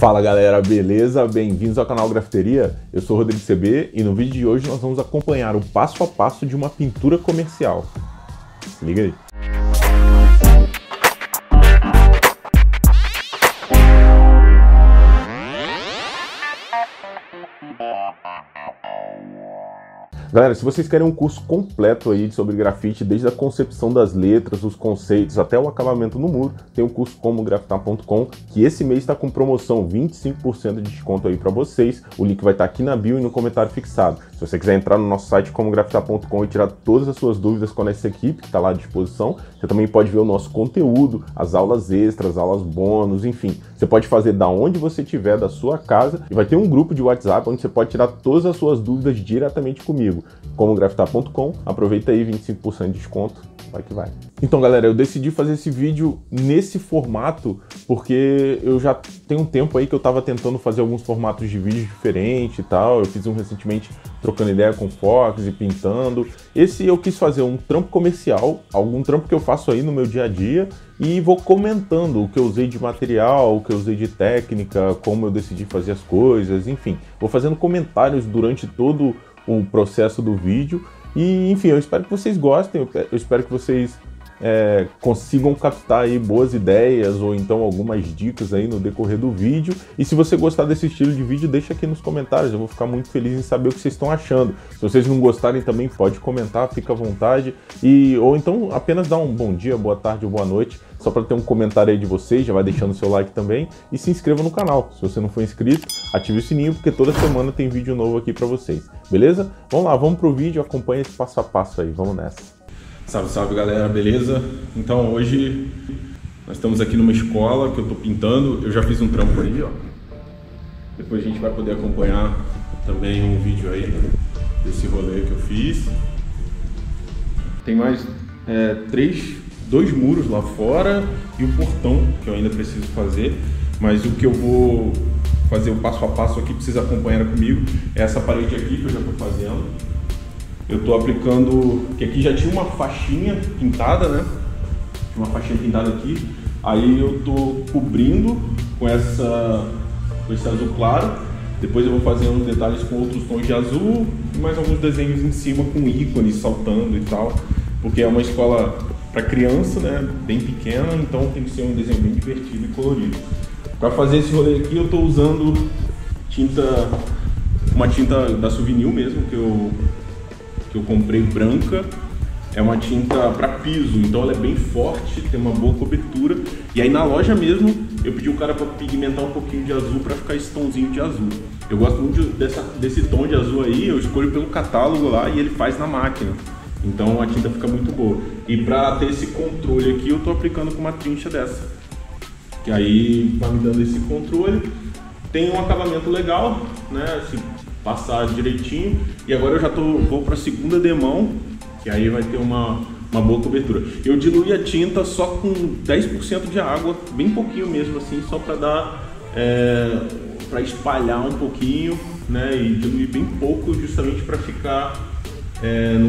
Fala galera, beleza? Bem-vindos ao canal Grafiteria. Eu sou o Rodrigo CB e no vídeo de hoje nós vamos acompanhar o passo a passo de uma pintura comercial. Se liga aí. Galera, se vocês querem um curso completo aí sobre grafite, desde a concepção das letras, os conceitos, até o acabamento no muro, tem o curso comografitar.com, que esse mês está com promoção 25% de desconto aí para vocês. O link vai estar aqui na bio e no comentário fixado. Se você quiser entrar no nosso site comografitar.com e tirar todas as suas dúvidas com a nossa equipe, que está lá à disposição, você também pode ver o nosso conteúdo, as aulas extras, aulas bônus, enfim. Você pode fazer da onde você estiver, da sua casa, e vai ter um grupo de WhatsApp onde você pode tirar todas as suas dúvidas diretamente comigo. comografitar.com, aproveita aí, 25% de desconto, vai que vai. Então galera, eu decidi fazer esse vídeo nesse formato porque eu já tenho um tempo aí que eu tava tentando fazer alguns formatos de vídeo diferentes e tal. Eu fiz um recentemente trocando ideia com Fox e pintando. Esse eu quis fazer um trampo comercial, algum trampo que eu faço aí no meu dia a dia, e vou comentando o que eu usei de material, o que eu usei de técnica, como eu decidi fazer as coisas, enfim. Vou fazendo comentários durante todo o processo do vídeo e, enfim, eu espero que vocês gostem, eu espero que vocês consigam captar aí boas ideias ou então algumas dicas aí no decorrer do vídeo. E se você gostar desse estilo de vídeo, deixa aqui nos comentários, eu vou ficar muito feliz em saber o que vocês estão achando. Se vocês não gostarem também, pode comentar, fica à vontade, e ou então apenas dá um bom dia, boa tarde ou boa noite, só para ter um comentário aí de vocês. Já vai deixando o seu like também e se inscreva no canal. Se você não for inscrito, ative o sininho, porque toda semana tem vídeo novo aqui para vocês, beleza? Vamos lá, vamos pro vídeo, acompanha esse passo a passo aí, vamos nessa. Salve, salve galera, beleza? Então hoje nós estamos aqui numa escola que eu tô pintando, eu já fiz um trampo aí, ó. Depois a gente vai poder acompanhar também um vídeo aí desse rolê que eu fiz. Tem mais dois muros lá fora e o portão que eu ainda preciso fazer, mas o que eu vou fazer o passo a passo aqui, pra vocês acompanhar comigo, é essa parede aqui que eu já estou fazendo. Eu estou aplicando, que aqui já tinha uma faixinha pintada, né? Tinha uma faixinha pintada aqui, aí eu estou cobrindo com esse azul claro. Depois eu vou fazendo detalhes com outros tons de azul e mais alguns desenhos em cima com ícones saltando e tal, porque é uma escola para criança, né, bem pequena, então tem que ser um desenho bem divertido e colorido. Para fazer esse rolê aqui eu estou usando uma tinta da Suvinil mesmo, que eu comprei branca. É uma tinta para piso, então ela é bem forte, tem uma boa cobertura. E aí na loja mesmo eu pedi o cara para pigmentar um pouquinho de azul para ficar esse tomzinho de azul. Eu gosto muito desse tom de azul aí, eu escolho pelo catálogo lá e ele faz na máquina. Então a tinta fica muito boa. E para ter esse controle aqui eu tô aplicando com uma trincha dessa, que aí vai me dando esse controle. Tem um acabamento legal, né, se passar direitinho. E agora eu já vou para a segunda demão, que aí vai ter uma boa cobertura. Eu diluí a tinta só com 10% de água, bem pouquinho mesmo assim, só para dar, para espalhar um pouquinho, né, e diluir bem pouco justamente para ficar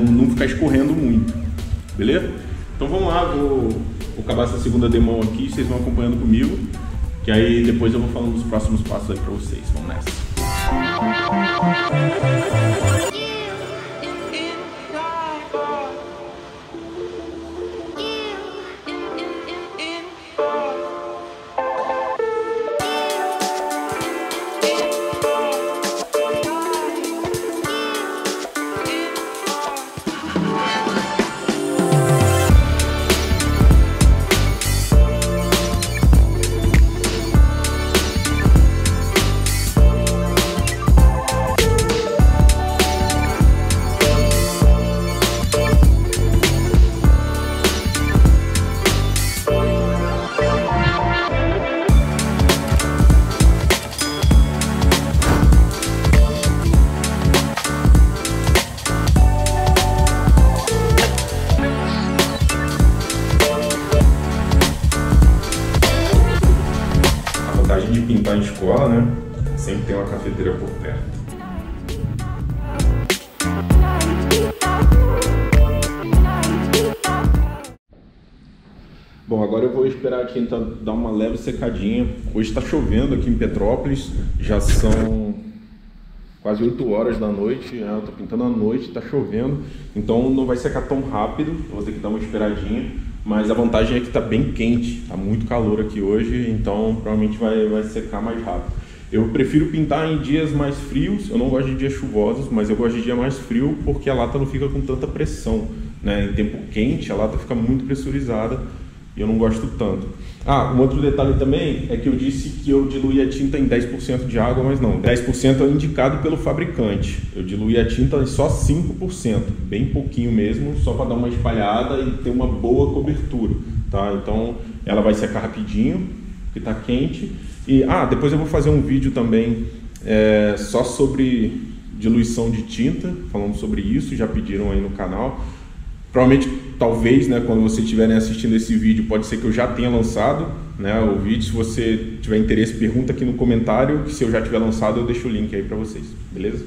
não ficar escorrendo muito, beleza? Então vamos lá, vou acabar essa segunda demão aqui, vocês vão acompanhando comigo, que aí depois eu vou falando dos próximos passos aí pra vocês, vamos nessa! De pintar em escola, né? Sempre tem uma cafeteira por perto. Bom, agora eu vou esperar aqui tentar dar uma leve secadinha. Hoje está chovendo aqui em Petrópolis, já são quase 8 horas da noite, né? Eu tô pintando à noite, está chovendo, então não vai secar tão rápido, eu vou ter que dar uma esperadinha, mas a vantagem é que está bem quente, está muito calor aqui hoje, então provavelmente vai secar mais rápido. Eu prefiro pintar em dias mais frios, eu não gosto de dias chuvosos, mas eu gosto de dia mais frio porque a lata não fica com tanta pressão, né? Em tempo quente a lata fica muito pressurizada, eu não gosto tanto. Ah, um outro detalhe também é que eu disse que eu diluí a tinta em 10% de água, mas não, 10% é indicado pelo fabricante. Eu diluí a tinta em só 5%, bem pouquinho mesmo, só para dar uma espalhada e ter uma boa cobertura, tá? Então ela vai secar rapidinho, porque está quente. E depois eu vou fazer um vídeo também só sobre diluição de tinta, falando sobre isso, já pediram aí no canal. Provavelmente, talvez, né, quando vocês estiverem assistindo esse vídeo, pode ser que eu já tenha lançado, né, o vídeo. Se você tiver interesse, pergunta aqui no comentário, que se eu já tiver lançado, eu deixo o link aí para vocês, beleza?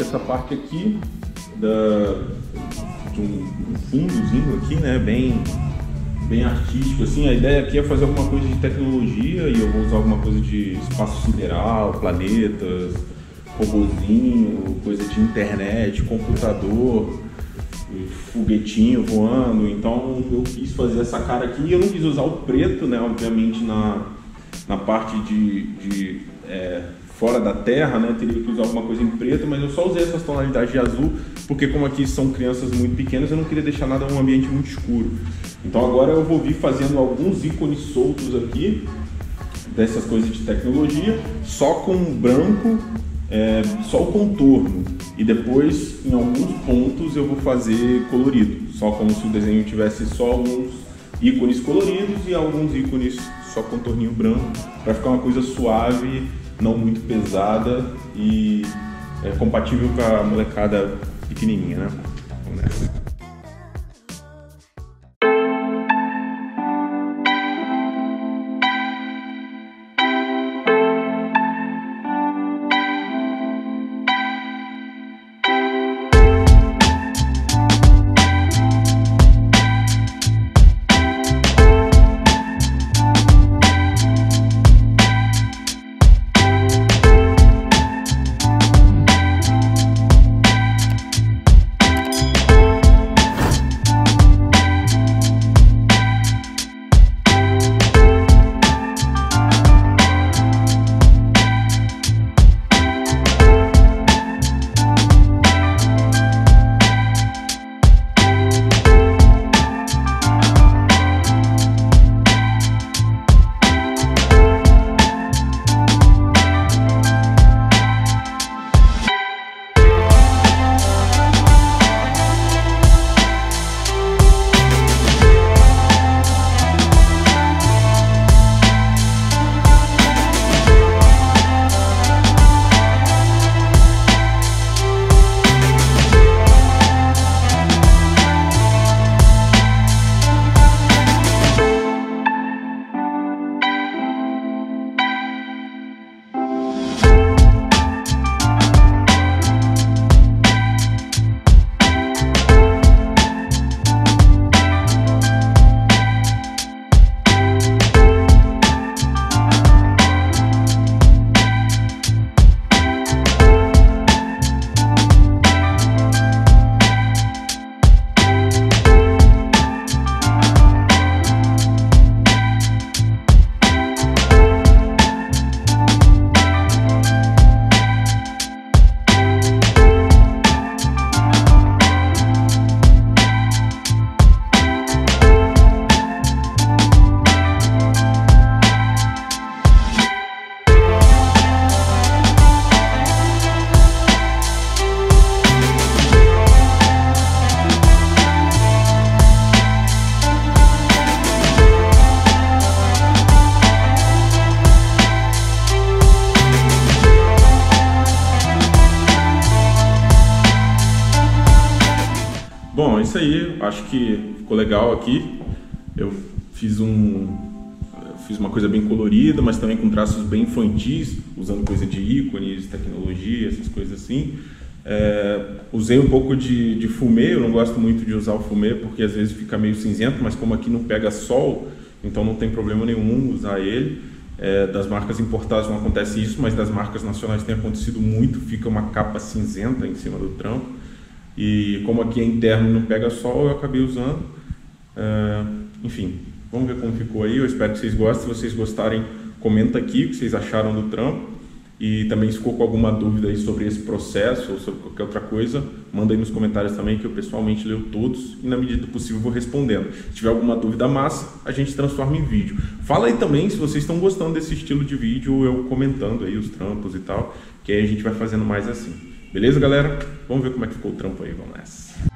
Essa parte aqui de um fundozinho aqui, né, bem artístico assim. A ideia aqui é fazer alguma coisa de tecnologia e eu vou usar alguma coisa de espaço sideral, planetas, robozinho, coisa de internet, computador, foguetinho voando. Então eu quis fazer essa cara aqui e eu não quis usar o preto, né, obviamente na parte de fora da terra, né, teria que usar alguma coisa em preto, mas eu só usei essas tonalidades de azul, porque como aqui são crianças muito pequenas, eu não queria deixar nada num ambiente muito escuro. Então agora eu vou vir fazendo alguns ícones soltos aqui, dessas coisas de tecnologia, só com branco, só o contorno, e depois em alguns pontos eu vou fazer colorido, só como se o desenho tivesse só alguns ícones coloridos e alguns ícones só contorninho branco, para ficar uma coisa suave, não muito pesada e é compatível com a molecada pequenininha, né? Vamos nessa. é isso aí. Acho que ficou legal aqui. Eu fiz uma coisa bem colorida, mas também com traços bem infantis, usando coisa de ícones, tecnologia, essas coisas assim. Usei um pouco de fumê. Eu não gosto muito de usar o fumê porque às vezes fica meio cinzento, mas como aqui não pega sol, então não tem problema nenhum usar ele. Das marcas importadas não acontece isso, mas das marcas nacionais tem acontecido muito, fica uma capa cinzenta em cima do trampo. E como aqui é interno e não pega sol, eu acabei usando. Enfim, vamos ver como ficou aí. Eu espero que vocês gostem. Se vocês gostarem, comenta aqui o que vocês acharam do trampo. E também se ficou com alguma dúvida aí sobre esse processo ou sobre qualquer outra coisa, manda aí nos comentários também, que eu pessoalmente leio todos e na medida do possível vou respondendo. Se tiver alguma dúvida massa, a gente transforma em vídeo. Fala aí também se vocês estão gostando desse estilo de vídeo, eu comentando aí os trampos e tal, que aí a gente vai fazendo mais assim. Beleza, galera? Vamos ver como é que ficou o trampo aí, vamos nessa.